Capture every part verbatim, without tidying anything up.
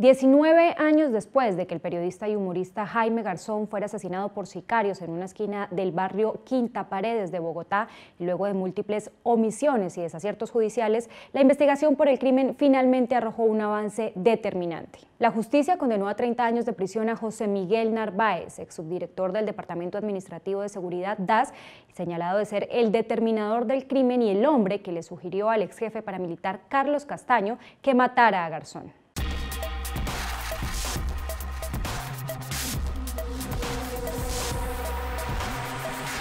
diecinueve años después de que el periodista y humorista Jaime Garzón fuera asesinado por sicarios en una esquina del barrio Quinta Paredes de Bogotá, y luego de múltiples omisiones y desaciertos judiciales, la investigación por el crimen finalmente arrojó un avance determinante. La justicia condenó a treinta años de prisión a José Miguel Narváez, ex subdirector del Departamento Administrativo de Seguridad, D A S, señalado de ser el determinador del crimen y el hombre que le sugirió al ex jefe paramilitar Carlos Castaño que matara a Garzón.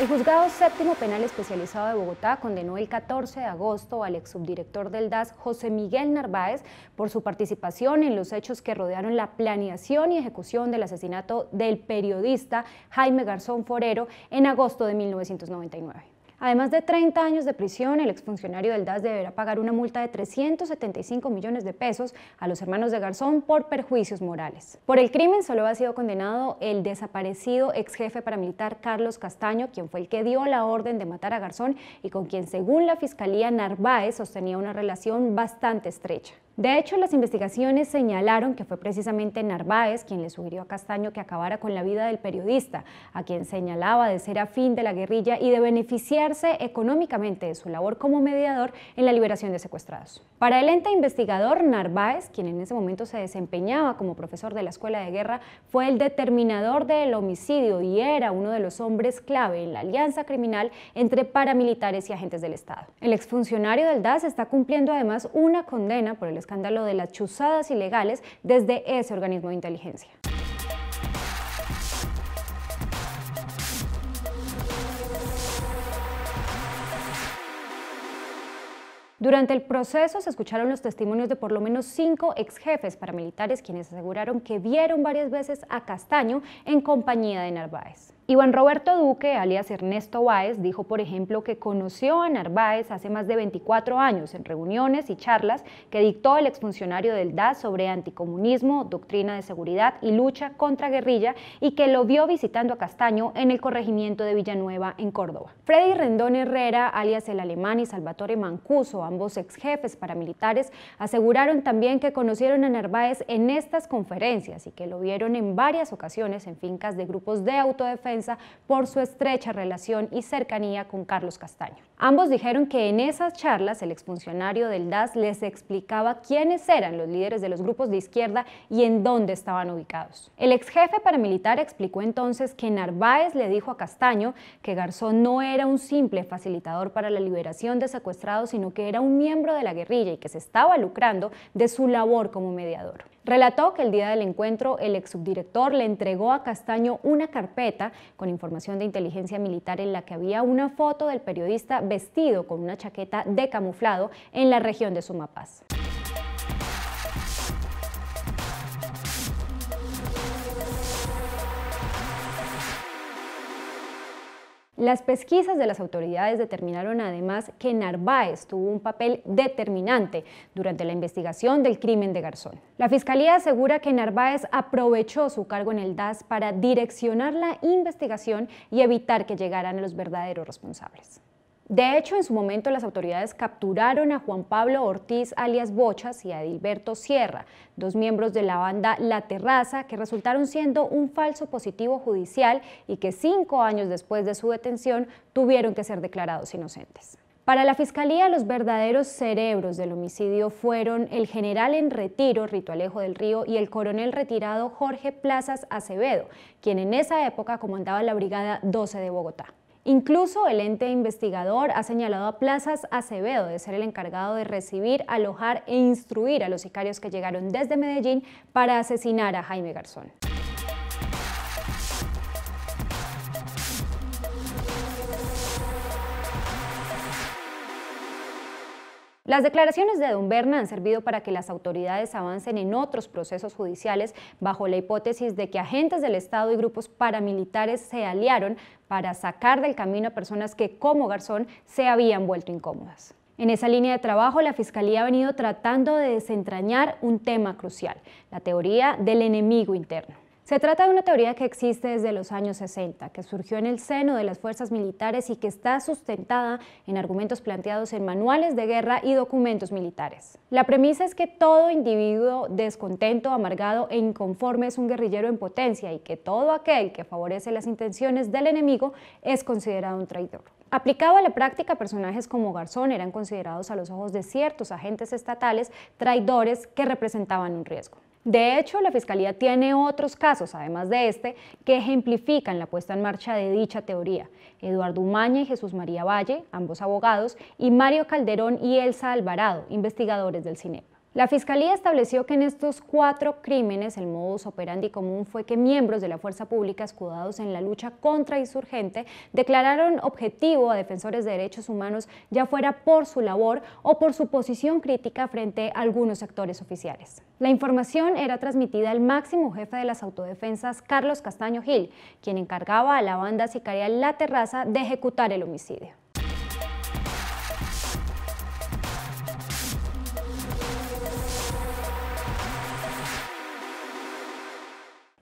El Juzgado Séptimo Penal Especializado de Bogotá condenó el catorce de agosto al ex subdirector del D A S, José Miguel Narváez, por su participación en los hechos que rodearon la planeación y ejecución del asesinato del periodista Jaime Garzón Forero en agosto de mil novecientos noventa y nueve. Además de treinta años de prisión, el exfuncionario del D A S deberá pagar una multa de trescientos setenta y cinco millones de pesos a los hermanos de Garzón por perjuicios morales. Por el crimen solo ha sido condenado el desaparecido ex jefe paramilitar Carlos Castaño, quien fue el que dio la orden de matar a Garzón y con quien, según la Fiscalía, Narváez sostenía una relación bastante estrecha. De hecho, las investigaciones señalaron que fue precisamente Narváez quien le sugirió a Castaño que acabara con la vida del periodista, a quien señalaba de ser afín de la guerrilla y de beneficiarse económicamente de su labor como mediador en la liberación de secuestrados. Para el ente investigador, Narváez, quien en ese momento se desempeñaba como profesor de la Escuela de Guerra, fue el determinador del homicidio y era uno de los hombres clave en la alianza criminal entre paramilitares y agentes del Estado. El exfuncionario del D A S está cumpliendo además una condena por el escándalo de las chuzadas ilegales desde ese organismo de inteligencia. Durante el proceso se escucharon los testimonios de por lo menos cinco ex jefes paramilitares quienes aseguraron que vieron varias veces a Castaño en compañía de Narváez. Iván Roberto Duque, alias Ernesto Báez, dijo, por ejemplo, que conoció a Narváez hace más de veinticuatro años en reuniones y charlas que dictó el exfuncionario del D A S sobre anticomunismo, doctrina de seguridad y lucha contra guerrilla, y que lo vio visitando a Castaño en el corregimiento de Villanueva, en Córdoba. Freddy Rendón Herrera, alias El Alemán, y Salvatore Mancuso, ambos ex jefes paramilitares, aseguraron también que conocieron a Narváez en estas conferencias y que lo vieron en varias ocasiones en fincas de grupos de autodefensa por su estrecha relación y cercanía con Carlos Castaño. Ambos dijeron que en esas charlas el exfuncionario del D A S les explicaba quiénes eran los líderes de los grupos de izquierda y en dónde estaban ubicados. El ex jefe paramilitar explicó entonces que Narváez le dijo a Castaño que Garzón no era un simple facilitador para la liberación de secuestrados, sino que era un miembro de la guerrilla y que se estaba lucrando de su labor como mediador. Relató que el día del encuentro el ex subdirector le entregó a Castaño una carpeta con información de inteligencia militar en la que había una foto del periodista vestido con una chaqueta de camuflado en la región de Sumapaz. Las pesquisas de las autoridades determinaron además que Narváez tuvo un papel determinante durante la investigación del crimen de Garzón. La Fiscalía asegura que Narváez aprovechó su cargo en el D A S para direccionar la investigación y evitar que llegaran los verdaderos responsables. De hecho, en su momento las autoridades capturaron a Juan Pablo Ortiz, alias Bochas, y a Edilberto Sierra, dos miembros de la banda La Terraza, que resultaron siendo un falso positivo judicial y que cinco años después de su detención tuvieron que ser declarados inocentes. Para la Fiscalía, los verdaderos cerebros del homicidio fueron el general en retiro, Rito Alejo del Río, y el coronel retirado, Jorge Plazas Acevedo, quien en esa época comandaba la Brigada doce de Bogotá. Incluso el ente investigador ha señalado a Plazas Acevedo de ser el encargado de recibir, alojar e instruir a los sicarios que llegaron desde Medellín para asesinar a Jaime Garzón. Las declaraciones de Don Berna han servido para que las autoridades avancen en otros procesos judiciales bajo la hipótesis de que agentes del Estado y grupos paramilitares se aliaron para sacar del camino a personas que, como Garzón, se habían vuelto incómodas. En esa línea de trabajo, la Fiscalía ha venido tratando de desentrañar un tema crucial: la teoría del enemigo interno. Se trata de una teoría que existe desde los años sesenta, que surgió en el seno de las fuerzas militares y que está sustentada en argumentos planteados en manuales de guerra y documentos militares. La premisa es que todo individuo descontento, amargado e inconforme es un guerrillero en potencia y que todo aquel que favorece las intenciones del enemigo es considerado un traidor. Aplicado a la práctica, personajes como Garzón eran considerados a los ojos de ciertos agentes estatales traidores que representaban un riesgo. De hecho, la Fiscalía tiene otros casos, además de este, que ejemplifican la puesta en marcha de dicha teoría. Eduardo Umaña y Jesús María Valle, ambos abogados, y Mario Calderón y Elsa Alvarado, investigadores del CINEP. La Fiscalía estableció que en estos cuatro crímenes el modus operandi común fue que miembros de la fuerza pública escudados en la lucha contrainsurgente declararon objetivo a defensores de derechos humanos, ya fuera por su labor o por su posición crítica frente a algunos sectores oficiales. La información era transmitida al máximo jefe de las autodefensas, Carlos Castaño Gil, quien encargaba a la banda sicarial La Terraza de ejecutar el homicidio.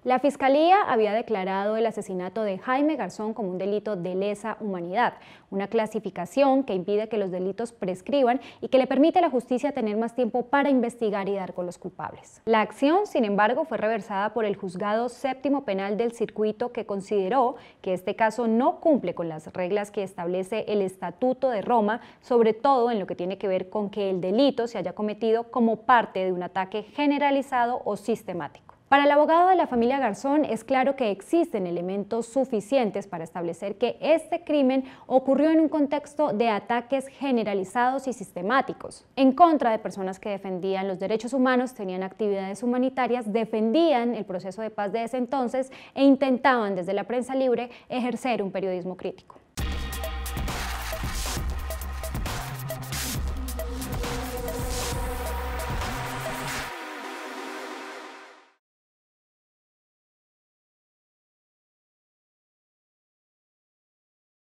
La Fiscalía había declarado el asesinato de Jaime Garzón como un delito de lesa humanidad, una clasificación que impide que los delitos prescriban y que le permite a la justicia tener más tiempo para investigar y dar con los culpables. La acción, sin embargo, fue reversada por el Juzgado Séptimo Penal del Circuito, que consideró que este caso no cumple con las reglas que establece el Estatuto de Roma, sobre todo en lo que tiene que ver con que el delito se haya cometido como parte de un ataque generalizado o sistemático. Para el abogado de la familia Garzón es claro que existen elementos suficientes para establecer que este crimen ocurrió en un contexto de ataques generalizados y sistemáticos, en contra de personas que defendían los derechos humanos, tenían actividades humanitarias, defendían el proceso de paz de ese entonces e intentaban desde la prensa libre ejercer un periodismo crítico.